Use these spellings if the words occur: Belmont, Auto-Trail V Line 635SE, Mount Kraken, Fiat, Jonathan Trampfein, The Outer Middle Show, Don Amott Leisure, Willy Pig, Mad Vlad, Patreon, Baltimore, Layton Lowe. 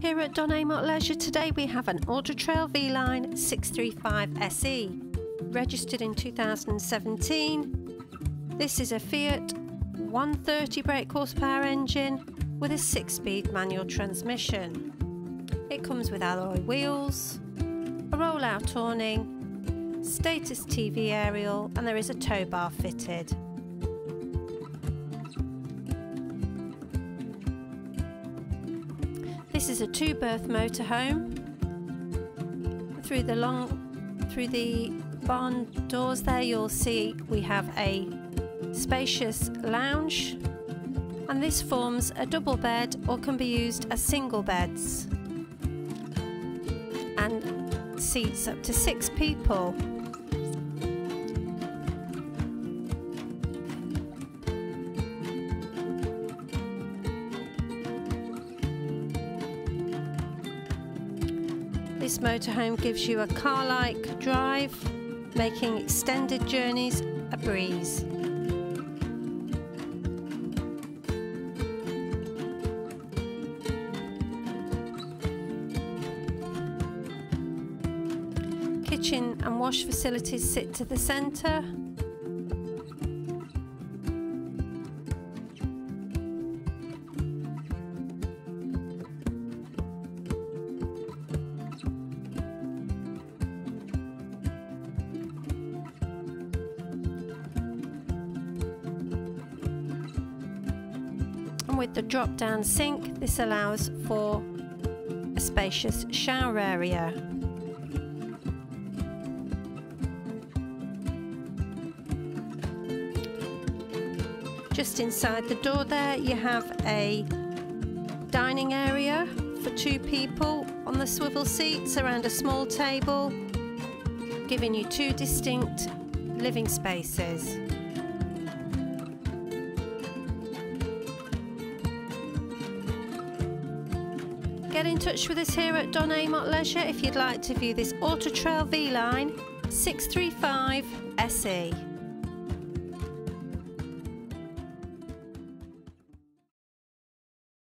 Here at Don Amott Leisure today we have an Auto-Trail V Line 635SE, registered in 2017. This is a Fiat 130 brake horsepower engine with a 6-speed manual transmission. It comes with alloy wheels, a roll-out awning, status TV aerial, and there is a tow bar fitted. This is a 2-berth motorhome. Through the barn doors there you'll see we have a spacious lounge, and this forms a double bed or can be used as single beds and seats up to 6 people. This motorhome gives you a car-like drive, making extended journeys a breeze. Kitchen and wash facilities sit to the centre. And with the drop-down sink, this allows for a spacious shower area. Just inside the door there you have a dining area for 2 people on the swivel seats around a small table, giving you 2 distinct living spaces. Get in touch with us here at Don Amott Leisure if you'd like to view this Auto-Trail V Line 635SE.